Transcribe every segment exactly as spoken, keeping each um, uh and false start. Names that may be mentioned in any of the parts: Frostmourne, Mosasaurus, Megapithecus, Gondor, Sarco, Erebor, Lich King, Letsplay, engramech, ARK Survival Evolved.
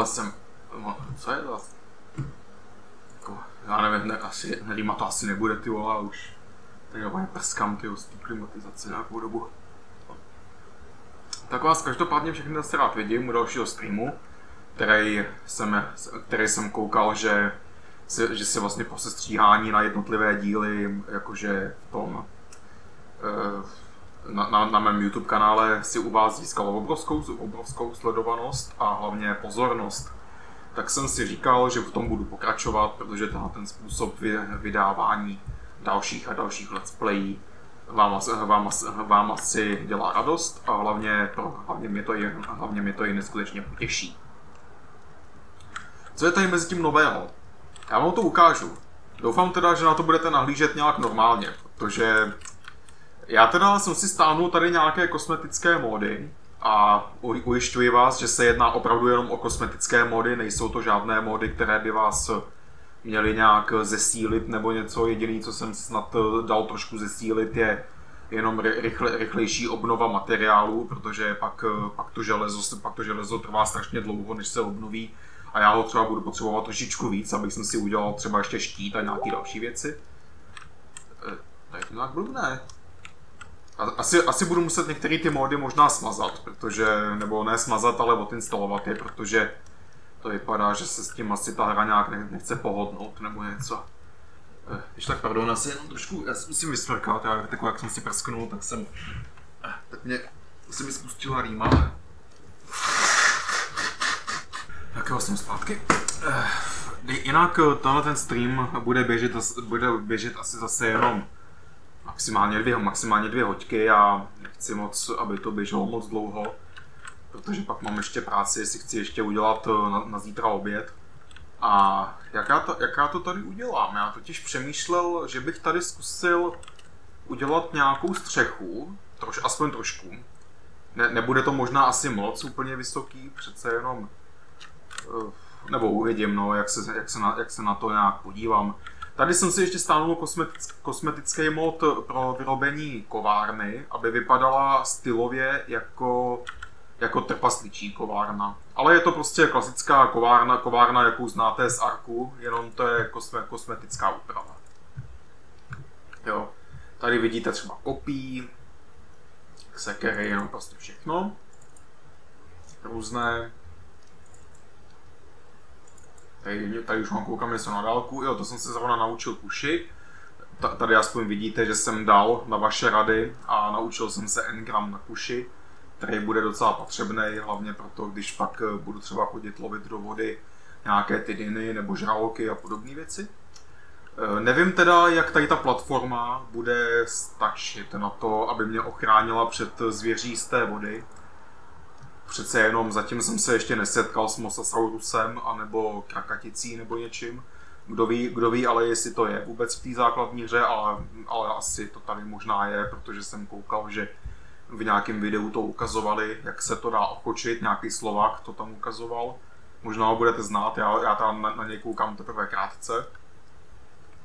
Koho jsem... Co je to? Jako, já nevím, ne, asi, nevím, to asi nebude, ty vole, už. Tak já prskám, ty z té klimatizace nějakou dobu. Tak vás každopádně všechny zase rád vidím u dalšího streamu, který jsem, který jsem koukal, že se, že se vlastně po sestříhání na jednotlivé díly, jakože v tom, na, na, na mém YouTube kanále si u vás získalo obrovskou, obrovskou sledovanost a hlavně pozornost. Tak jsem si říkal, že v tom budu pokračovat, protože ten způsob vy, vydávání dalších a dalších let's playí vám, vám, vám asi dělá radost a hlavně, pro, hlavně, mě to je, hlavně mě to je neskutečně potěší. Co je tady mezi tím nového? Já vám to ukážu. Doufám teda, že na to budete nahlížet nějak normálně, protože já teda jsem si stáhnul tady nějaké kosmetické módy a ujišťuji vás, že se jedná opravdu jenom o kosmetické módy, nejsou to žádné módy, které by vás měly nějak zesílit nebo něco. Jediné, co jsem snad dal trošku zesílit, je jenom rychle, rychlejší obnova materiálu, protože pak, pak, to železo, pak to železo trvá strašně dlouho, než se obnoví. A já ho třeba budu potřebovat trošičku víc, abych jsem si udělal třeba ještě štít a nějaké další věci. To je to nějak blbné. Asi, asi budu muset některé ty módy možná smazat, protože, nebo ne smazat, ale odinstalovat je, protože to vypadá, že se s tím asi ta hra nějak nechce pohodnout nebo něco. Když tak pardon, já si jenom trošku, já si musím vysvrkat, já tak, jak jsem si prsknul, tak jsem, tak mě se mi spustila rýma. Tak jo, jsem zpátky. Jinak tenhle ten stream bude běžet, bude běžet asi zase jenom maximálně dvě, maximálně dvě hoďky a nechci moc, aby to běželo moc dlouho, protože pak mám ještě práci, jestli chci ještě udělat na, na zítra oběd. A jak já, to, jak já to tady udělám? Já totiž přemýšlel, že bych tady zkusil udělat nějakou střechu, troš, aspoň trošku. Ne, nebude to možná asi moc úplně vysoký, přece jenom... Nebo uvidím, no, jak, se, jak, se na, jak se na to nějak podívám. Tady jsem si ještě stáhnul kosmetick, kosmetický mod pro vyrobení kovárny, aby vypadala stylově jako, jako trpasličí kovárna. Ale je to prostě klasická kovárna, kovárna, jakou znáte z Arku, jenom to je kosme, kosmetická úprava. Jo. Tady vidíte třeba kopí, sekery, jenom prostě všechno. Různé. Tady, tady už mám, koukám něco na dálku, jo, to jsem se zrovna naučil kuši. Ta, tady aspoň vidíte, že jsem dal na vaše rady a naučil jsem se engram na kuši, který bude docela potřebný, hlavně proto, když pak budu třeba chodit lovit do vody nějaké ty dyny nebo žraloky a podobné věci. Nevím teda, jak tady ta platforma bude stačit na to, aby mě ochránila před zvěří z té vody. Přece jenom zatím jsem se ještě nesetkal s mosasaurusem, anebo krakaticí, nebo něčím. Kdo ví, kdo ví ale jestli to je vůbec v té základní hře, ale, ale asi to tady možná je, protože jsem koukal, že v nějakém videu to ukazovali, jak se to dá okočit, nějaký Slovák to tam ukazoval. Možná ho budete znát, já, já tam na, na něj koukám teprve krátce.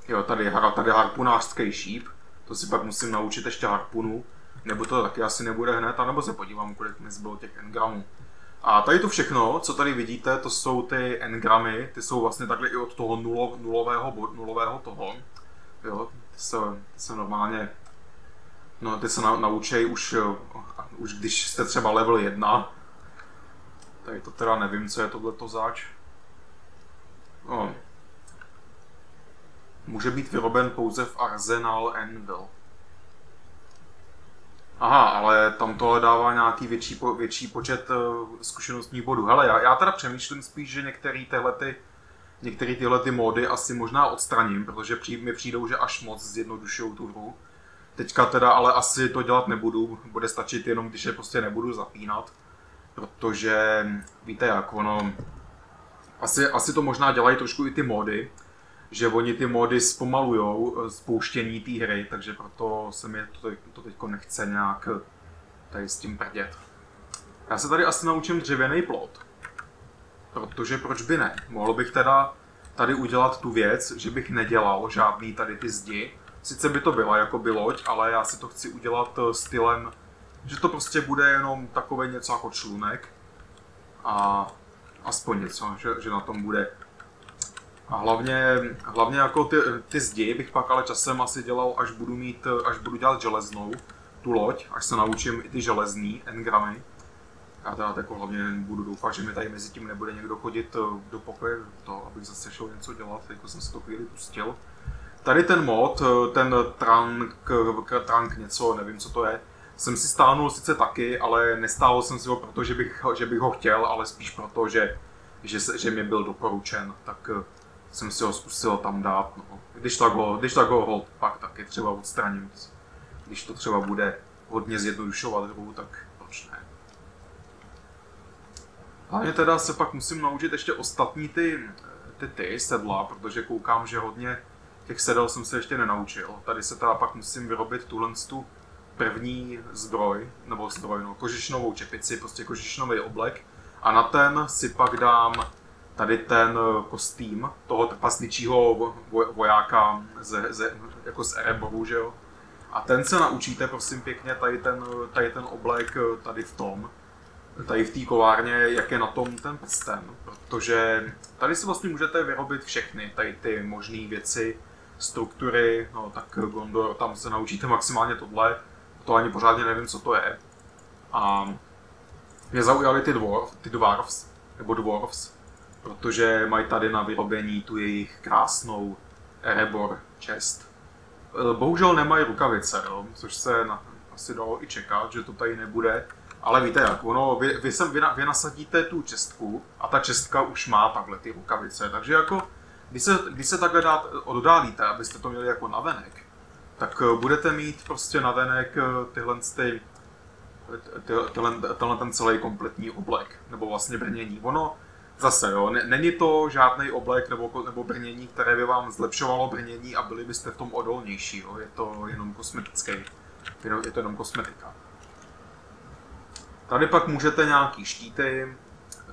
Jo, tady hra, tady harpunářský šíp, to si pak musím naučit ještě harpunu. Nebo to taky asi nebude hned, anebo se podívám, kolik mi zbylo těch engramů. A tady to všechno, co tady vidíte, to jsou ty engramy, ty jsou vlastně takhle i od toho nulo, nulového, nulového toho. Jo, ty se, ty se normálně, no ty se na, naučej už, už když jste třeba level jedna. Tady to teda nevím, co je tohleto zač. No. Může být vyroben pouze v Arsenal Anvil. Aha, ale tam tohle dává nějaký větší, po, větší počet uh, zkušenostních bodů. Hele, já, já teda přemýšlím spíš, že některé tyhlety, některé tyhlety módy asi možná odstraním, protože při, mi přijdou, že až moc zjednodušují tu hru. Teďka teda ale asi to dělat nebudu, bude stačit jenom, když je prostě nebudu zapínat, protože víte jak, ono, asi, asi to možná dělají trošku i ty módy, že oni ty módy zpomalujou spouštění té hry, takže proto se mi to, to teďko nechce nějak tady s tím prdět. Já se tady asi naučím dřevěný plot, protože proč by ne? Mohl bych teda tady udělat tu věc, že bych nedělal žádný tady ty zdi. Sice by to byla jako by loď, ale já si to chci udělat stylem, že to prostě bude jenom takové něco jako člunek. A aspoň něco, že, že na tom bude. A hlavně, hlavně jako ty, ty zdi bych pak ale časem asi dělal, až budu mít, až budu dělat železnou tu loď, až se naučím i ty železný engramy. Já teda jako hlavně budu doufat, že mi tady mezi tím nebude někdo chodit do pokoje, to, abych zase šel něco dělat, jako jsem se to chvíli pustil. Tady ten mod, ten trunk, trunk něco, nevím co to je, jsem si stáhnul sice taky, ale nestál jsem si ho proto, že bych, že bych ho chtěl, ale spíš proto, že, že, že mi byl doporučen, tak jsem si ho zkusil tam dát. No. Když tak ho, když tak ho hold, pak taky třeba odstraním. Když to třeba bude hodně zjednodušovat hru, tak proč ne. Hlavně teda se pak musím naučit ještě ostatní ty, ty, ty sedla, protože koukám, že hodně těch sedel jsem se ještě nenaučil. Tady se teda pak musím vyrobit tuhle tu první zdroj, nebo zdroj, no, kožišnovou čepici, prostě kožišnový oblek. A na ten si pak dám tady ten kostým toho trpasličího vojáka ze, ze, jako z Erebru, že jo. A ten se naučíte, prosím pěkně, tady ten, tady ten oblek tady v tom, tady v té kovárně, jak je na tom ten prsten, protože tady si vlastně můžete vyrobit všechny tady ty možné věci, struktury, no tak Gondor, tam se naučíte maximálně tohle, to ani pořádně nevím, co to je. A mě zaujaly ty dwarf, ty dwarfs, nebo dwarfs, protože mají tady na vyrobení tu jejich krásnou Erebor čest. Bohužel nemají rukavice, jo, což se na, asi dalo i čekat, že to tady nebude. Ale víte jak, ono, vy, vy, sem, vy, vy nasadíte tu čestku a ta čestka už má takhle ty rukavice, takže jako, když se, když se takhle dát, oddálíte, abyste to měli jako navenek, tak budete mít prostě navenek tyhle, ty, tyhle, tyhle ten celý kompletní oblek, nebo vlastně brnění. Ono zase, jo, není to žádný oblek nebo, nebo brnění, které by vám zlepšovalo brnění a byli byste v tom odolnější, jo, je to jenom kosmetický, je to jenom kosmetika. Tady pak můžete nějaký štíty,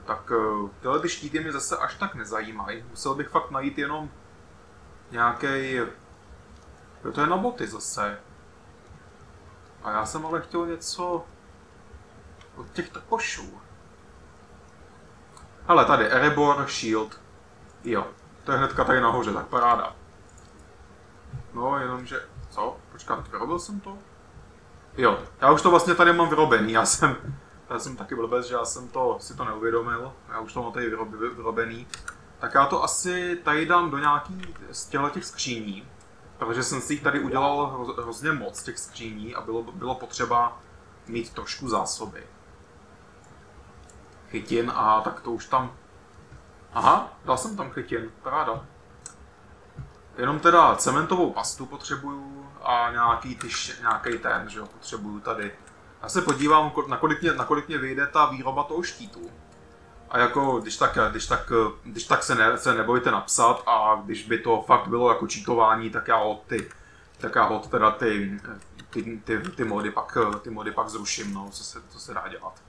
tak tyhle ty štíty mě zase až tak nezajímají. Musel bych fakt najít jenom nějaký. To je na boty zase. A já jsem ale chtěl něco od těchto košů. Hele, tady Erebor Shield. Jo, to je hnedka tady nahoře, tak paráda. No, jenomže. Co? Počkat, vyrobil jsem to? Jo, já už to vlastně tady mám vyrobený, já jsem, já jsem taky blbec, že já jsem to si to neuvědomil, já už to mám tady vyrobený. Tak já to asi tady dám do nějaký z těchto skříní, protože jsem si jich tady udělal hrozně moc těch skříní a bylo, bylo potřeba mít trošku zásoby. Chytin, aha, tak to už tam, aha, dal jsem tam chytin, paráda. Jenom teda cementovou pastu potřebuju a nějaký, tyš, nějaký ten, že jo, potřebuju tady. Já se podívám, nakolik mě, nakolik mě vyjde ta výroba toho štítu. A jako, když tak, když tak, když tak se, ne, se nebojte napsat a když by to fakt bylo jako čítování, tak já od ty, tak já od teda ty, ty, ty, ty, mody pak, ty mody pak zruším, no, co se, co se dá dělat.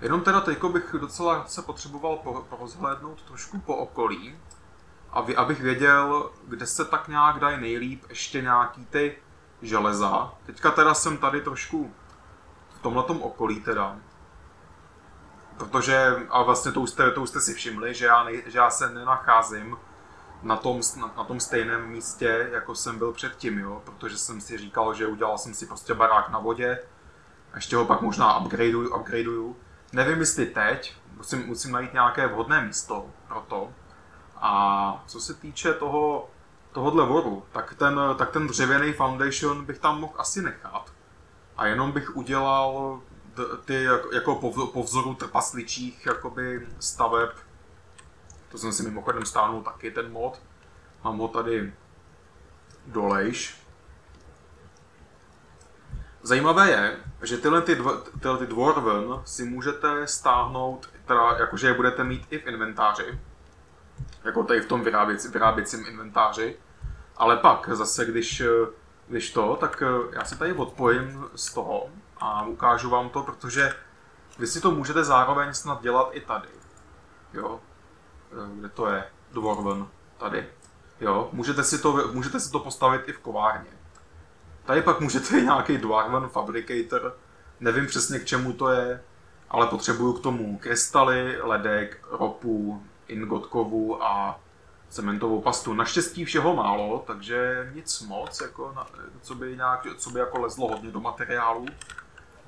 Jenom teda teďko bych docela se potřeboval porozhlédnout trošku po okolí. Aby, abych věděl, kde se tak nějak dají nejlíp ještě nějaký ty železa. Teďka teda jsem tady trošku v tomhletom okolí teda. Protože, a vlastně to už jste, to už jste si všimli, že já, nej, že já se nenacházím na tom, na, na tom stejném místě, jako jsem byl předtím, jo. Protože jsem si říkal, že udělal jsem si prostě barák na vodě. A ještě ho pak možná upgradeuju, upgradeuju. Nevím, jestli teď. Musím, musím najít nějaké vhodné místo pro to. A co se týče toho, tohohle voru, tak ten, tak ten dřevěný foundation bych tam mohl asi nechat. A jenom bych udělal ty jako, jako po, po vzoru trpasličích jakoby staveb. To jsem si mimochodem stáhnul taky ten mod. Mám ho tady dolejš. Zajímavé je, že tyhle ty, tyhle ty dwarven si můžete stáhnout, teda jakože je budete mít i v inventáři. Jako tady v tom vyráběc, vyráběcím inventáři. Ale pak zase, když, když to, tak já se tady odpojím z toho a ukážu vám to, protože vy si to můžete zároveň snad dělat i tady. Jo, kde to je? Dwarven. Tady. Jo, můžete si to, můžete si to postavit i v kovárně. Tady pak můžete nějaký Dwarven Fabricator, nevím přesně k čemu to je. A ale potřebuju k tomu krystaly, ledek, ropu, ingot kovu a cementovou pastu. Naštěstí všeho málo, takže nic moc, jako na, co by, nějak, co by jako lezlo hodně do materiálu.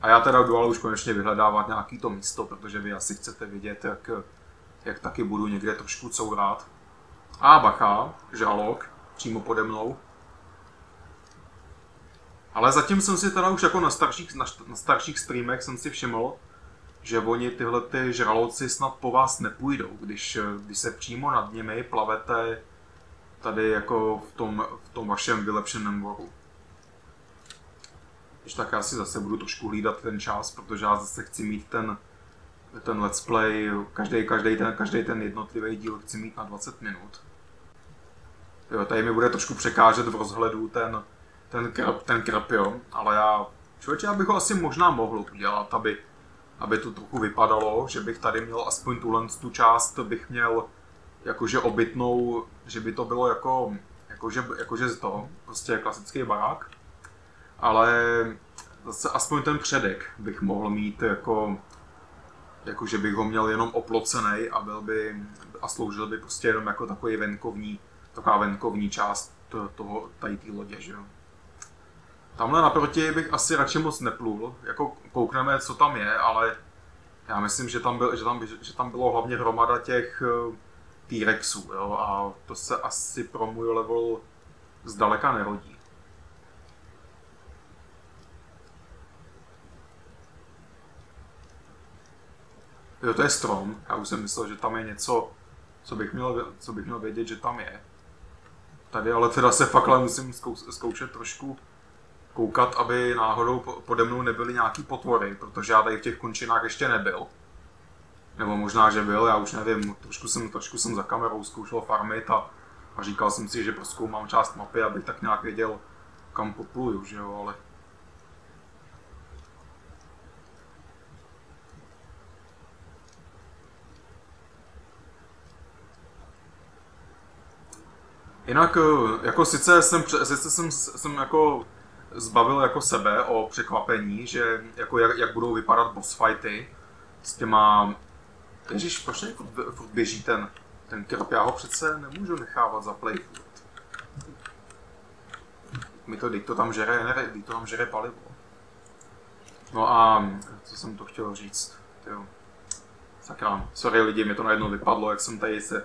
A já teda jdu ale už konečně vyhledávat nějaký to místo, protože vy asi chcete vidět, jak, jak taky budu někde trošku courat. A bacha, žralok, přímo pode mnou. Ale zatím jsem si teda už jako na starších, na, na starších streamech jsem si všiml, že oni tyhle ty žraloci snad po vás nepůjdou, když, když se přímo nad nimi plavete tady jako v tom, v tom vašem vylepšeném voru. Když tak já si zase budu trošku hlídat ten čas, protože já zase chci mít ten, ten let's play, každý, každý, ten, každý ten jednotlivý díl chci mít na dvacet minut. Jo, tady mi bude trošku překážet v rozhledu ten, ten krab, ten krab, jo, ale já, člověče, já bych ho asi možná mohl udělat, aby aby to trochu vypadalo, že bych tady měl aspoň tuhle tu část, bych měl jakože obytnou, že by to bylo jako, jakože, jakože z toho, prostě klasický barák, ale zase aspoň ten předek bych mohl mít jako, jakože bych ho měl jenom oplocený a byl by, a sloužil by prostě jenom jako takový venkovní, taková venkovní část toho, tady té lodě, že jo. Tamhle naproti bych asi radši moc neplul, jako koukneme, co tam je, ale já myslím, že tam, byl, že tam, že tam bylo hlavně hromada těch T-Rexů, jo, a to se asi pro můj level zdaleka nerodí. Jo, to je strom, já už jsem myslel, že tam je něco, co bych měl, co bych měl vědět, že tam je. Tady ale teda se fakt musím zkoušet trošku koukat, aby náhodou pode mnou nebyly nějaký potvory, protože já tady v těch končinách ještě nebyl. Nebo možná, že byl, já už nevím, trošku jsem, trošku jsem za kamerou zkoušel farmit a, a říkal jsem si, že prozkoumám část mapy, abych tak nějak věděl, kam popluju, že jo, ale... Jinak, jako sice jsem, sice jsem, jsem jako... zbavil jako sebe o překvapení, že jako jak, jak budou vypadat boss fighty s těma... Ježiš, proč tady furt běží ten, ten krp? Já ho přece nemůžu nechávat za playfood. Mi to, dej to tam žere, ne, dej to tam žere palivo. No a co jsem to chtěl říct? Tyjo. Sakra, sorry lidi, mi to najednou vypadlo, jak jsem tady se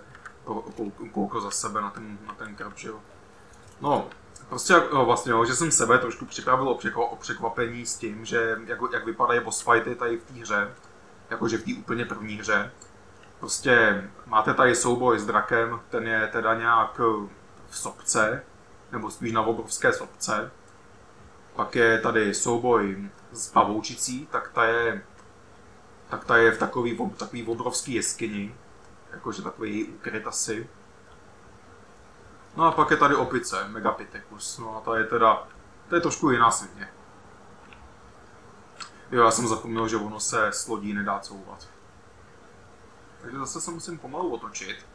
koukl za sebe na ten, na ten krp, že jo. No. Prostě no, vlastně, že jsem sebe trošku připravil o překvapení s tím, že jak, jak vypadají boss fighty tady v té hře, jakože v té úplně první hře. Prostě máte tady souboj s drakem, ten je teda nějak v sopce, nebo spíš na obrovské sopce. Pak je tady souboj s pavoučicí, tak ta je, tak ta je v takový, takový obrovský jeskyni, jakože takový ukryt asi. No a pak je tady opice, Megapithecus, no a ta je teda, to je trošku jiná svině. Jo, já jsem zapomněl, že ono se s lodí nedá couvat. Takže zase se musím pomalu otočit.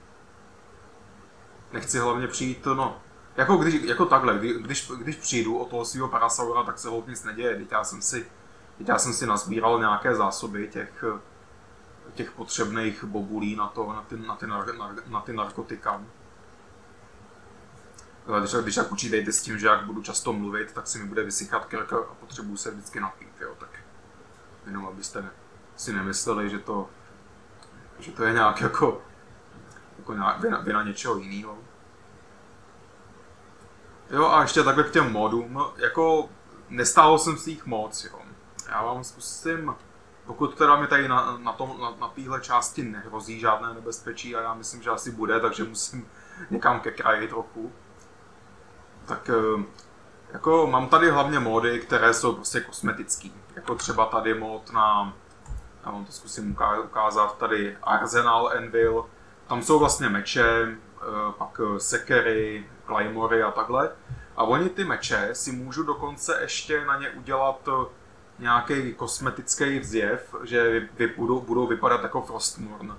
Nechci hlavně přijít, no, jako, když, jako takhle, když, když přijdu od toho svého parasaura, tak se hloub nic neděje. Teď já jsem si, teď já jsem si nazbíral nějaké zásoby těch, těch potřebných bobulí na, to, na, ty, na, ty, na, na, na ty narkotika. Když, když tak počítejte s tím, že jak budu často mluvit, tak si mi bude vysychat krk a potřebuju se vždycky napít, jo, tak jenom abyste ne, si nemysleli, že to, že to je nějak jako, jako nějak vina, vina něčeho jiného. Jo a ještě takhle k těm modům, jako nestálo jsem si jich moc, jo. Já vám zkusím, pokud teda mi tady na, na, tom, na, na téhle části nehrozí žádné nebezpečí a já myslím, že asi bude, takže musím někam ke kraji trochu. Tak jako mám tady hlavně módy, které jsou prostě kosmetické. Jako třeba tady mod na, já vám to zkusím ukázat, tady Arsenal Anvil. Tam jsou vlastně meče, pak sekery, klejmory a takhle. A oni ty meče si můžu dokonce ještě na ně udělat nějaký kosmetický vzjev, že budou, budou vypadat jako Frostmourne.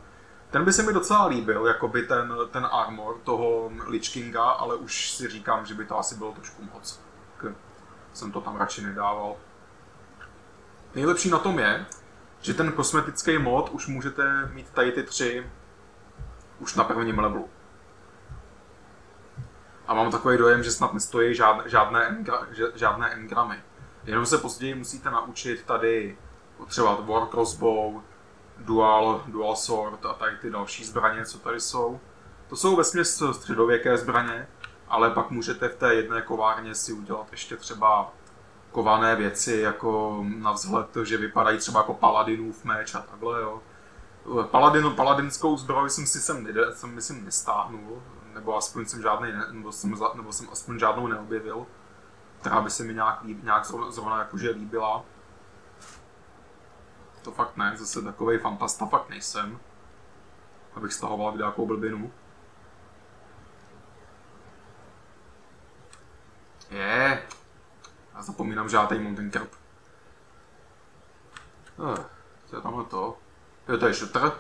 Ten by se mi docela líbil, jako by ten, ten armor toho Lich Kinga, ale už si říkám, že by to asi bylo trošku moc. Tak jsem to tam radši nedával. Nejlepší na tom je, že ten kosmetický mod už můžete mít tady ty tři už na prvním levelu. A mám takový dojem, že snad nestojí žádné, žádné, engra, žádné engramy. Jenom se později musíte naučit tady třeba war crossbow, dual, dual sword a tady ty další zbraně, co tady jsou. To jsou vesměs středověké zbraně, ale pak můžete v té jedné kovárně si udělat ještě třeba kované věci, jako na vzhled, že vypadají třeba jako paladinův meč a takhle, jo. Paladin, paladinskou zbroj jsem si sem, jsem, myslím, nestáhnul, nebo aspoň jsem žádnej, nebo jsem, nebo jsem aspoň žádnou neobjevil, která by se mi nějak, nějak zrovna jakože líbila. To fakt ne, zase takovej fantasta fakt nejsem, abych stahoval nějakou blbinu. Je, já zapomínám, že já tady mám ten krb. Eh, co je tamhle to? Jo, to je šutr.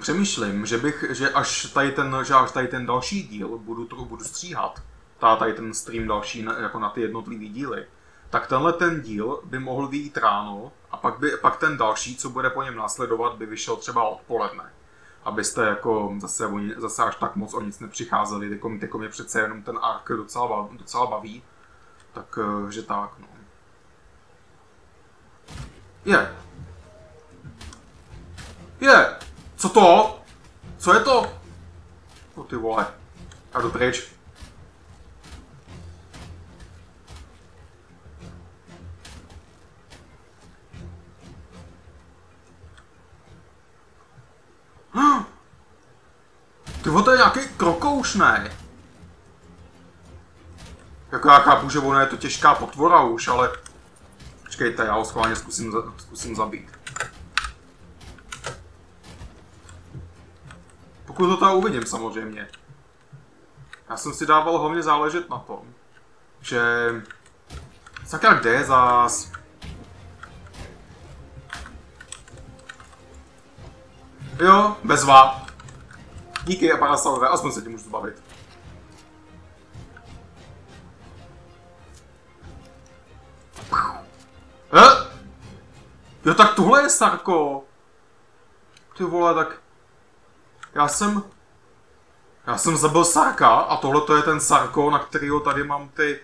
Přemýšlím, že bych, že až tady ten, že až tady ten další díl budu, to budu stříhat, tá, tady ten stream další na, jako na ty jednotlivý díly, tak tenhle ten díl by mohl vyjít ráno a pak, by, pak ten další, co bude po něm následovat, by vyšel třeba odpoledne. Abyste jako zase, zase až tak moc o nic nepřicházeli, jako, jako mě přece jenom ten ARK docela, docela baví, takže tak, no. Je. Je. Co to? Co je to? No ty vole. A jdu pryč. Tyvo, to je nějaký krokouš, ne? Jako já chápu, že ono je to těžká potvora už, ale... Počkejte, já ho schválně zkusím, zkusím zabít. Pokud to teda uvidím, samozřejmě. Já jsem si dával hlavně záležet na tom, že... Sakra, kde je zás? Jo, bezva. Díky, a parasaurové, aspoň se tím můžu zbavit. Eh? Jo, tak tohle je Sarko. Ty vole, tak... Já jsem... Já jsem zabil Sarka a tohle to je ten Sarko, na kterýho tady mám ty...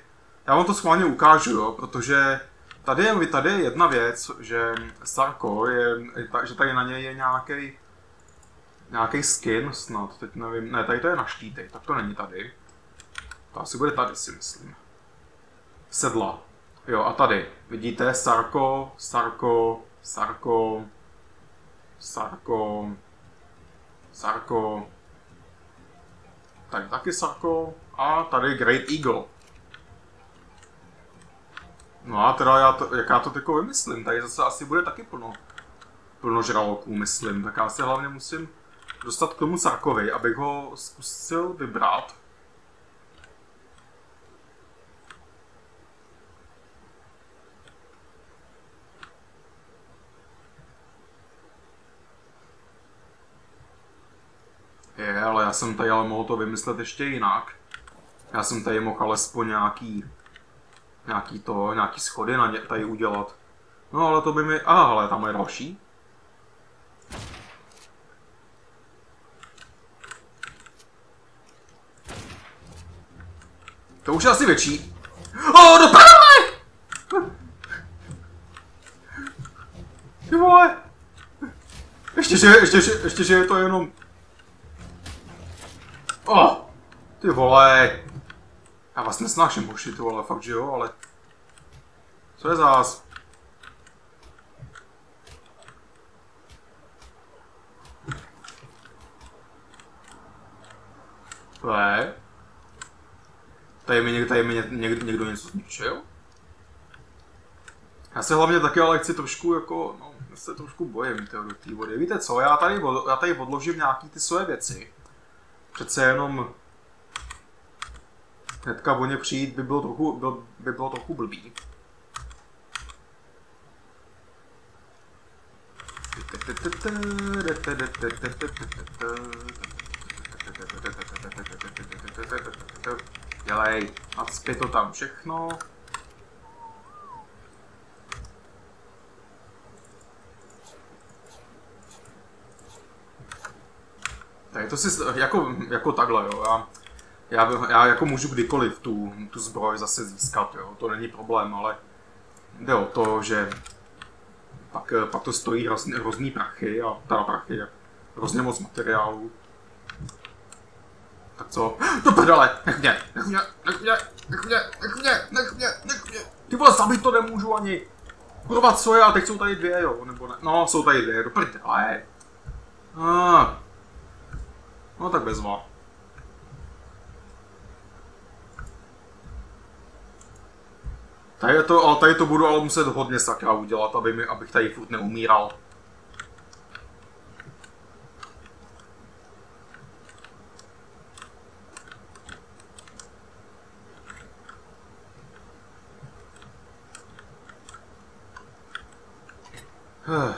Já vám to schválně ukážu, jo, protože... Tady je, tady je jedna věc, že Sarko je... Že tady na něj je nějaký... Nějaký skin snad, teď nevím, ne, tady to je na štíty, tak to není tady. To asi bude tady, si myslím. Sedla. Jo, a tady, vidíte, Sarko, Sarko, Sarko, Sarko, Sarko. Tady taky Sarko a tady Great Eagle. No a teda já to, jak já to teďko vymyslím, tady zase asi bude taky plno, plno žraloků, myslím, tak já se hlavně musím dostat k tomu Sarkovi, abych ho zkusil vybrat. Je, ale já jsem tady ale mohl to vymyslet ještě jinak. Já jsem tady mohl alespoň nějaký, nějaký to, nějaký schody na ně tady udělat. No ale to by mi... Aha, ale tam je další. To už je asi větší. O, do prdele! Ty vole! Ještě že, ještě že, ještě že je to jenom... O! Ty vole! Já vás nesnáším, hoši, ty vole, fakt že jo, ale... Co je zás? Vé? Tady mi, tady mi někdo, někdo něco zničil? Já se hlavně taky ale chci trošku jako, no, se trošku bojím tyho, do té vody. Víte co, já tady, já tady odložím nějaký ty své věci. Přece jenom... Hnedka o ně přijít by bylo trochu, byl, by bylo trochu blbý. Dělej, a zpět to tam všechno. Tady to si jako, jako takhle, jo. Já, já, já jako můžu kdykoliv tu, tu zbroj zase získat, jo. To není problém, ale jde o to, že pak, pak to stojí hrozný, hrozný prachy a teda prachy, hrozně moc materiálů. Tak co? Do prdele! Nech mě! Nech mě! Nech mě! Nech mě! Nech mě! Nech mě! Nech mě! Ty vole, zabít to nemůžu ani! Kurva, co je? A teď jsou tady dvě, jo? Nebo ne? No, jsou tady dvě, do prdele! Ah. No tak bezva. Tady to, ale tady to budu ale muset hodně sakra udělat, aby mi, abych tady furt neumíral.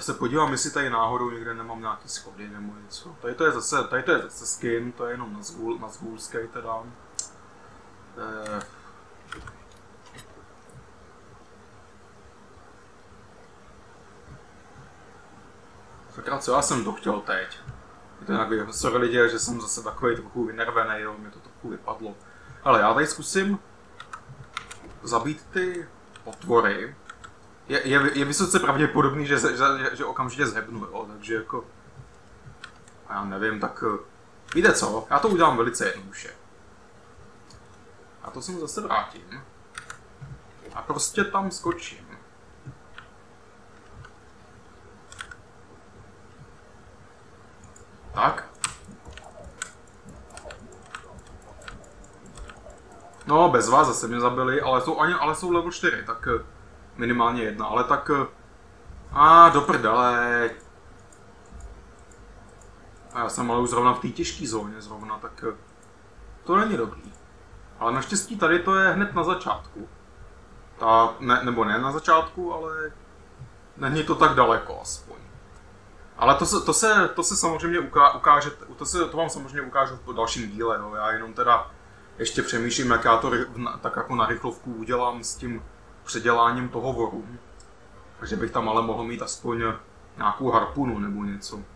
Se podívám, jestli tady náhodou někde nemám nějaký schody nebo něco. Tady to je zase, tady to je zase skin, to je jenom na zgůlskej teda. Eh. Sakra, co já jsem to chtěl teď? Je to nějaký, sorry lidi, že jsem zase takový trochu vynervený, jo, mi to trochu vypadlo. Ale já tady zkusím zabít ty potvory. Je, je, je vysoce pravděpodobný, že, že, že, že okamžitě zhebnu, jo, takže jako... A já nevím, tak... Víte co? Já to udělám velice jednoduše. A to jsem zase vrátím. A prostě tam skočím. Tak. No, bez vás zase mě zabili, ale jsou, ani, ale jsou level čtyři, tak... Minimálně jedna, ale tak... A do prdele. A já jsem ale už zrovna v té těžké zóně zrovna, tak... To není dobrý. Ale naštěstí tady to je hned na začátku. Ta, ne, nebo ne na začátku, ale... Není to tak daleko aspoň. Ale to se, to se, to se samozřejmě uká, ukáže... To, se, to vám samozřejmě ukážu v dalším díle, no. Já jenom teda... Ještě přemýšlím, jak já to tak jako na rychlovku udělám s tím... předěláním toho voru. Takže bych tam ale mohl mít aspoň nějakou harpunu nebo něco.